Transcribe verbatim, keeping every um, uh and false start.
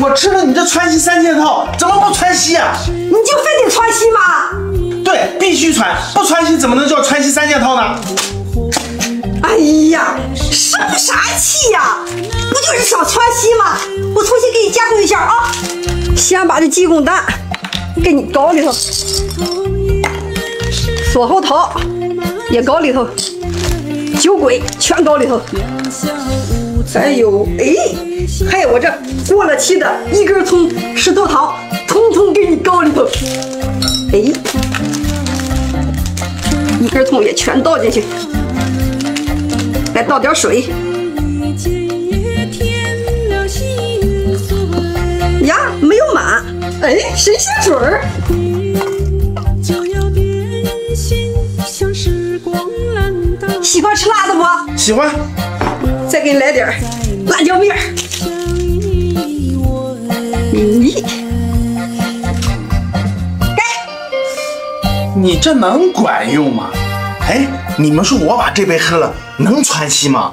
我吃了你这川西三件套，怎么不川西啊？你就非得川西吗？对，必须川，不川西怎么能叫川西三件套呢？哎呀，生啥气呀？不就是想川西吗？我重新给你加工一下啊！先把这鸡公蛋给你搞里头，锁喉桃也搞里头，酒鬼全搞里头。 还有，哎，还有我这过了期的一根葱、石头糖，通通给你搞里头。哎，一根葱也全倒进去，再倒点水。呀，没有满，哎，神仙水儿。 喜欢吃辣的不？喜欢。再给你来点辣椒面儿。咦、嗯，哎，你这能管用吗？哎，你们说我把这杯喝了，能川西吗？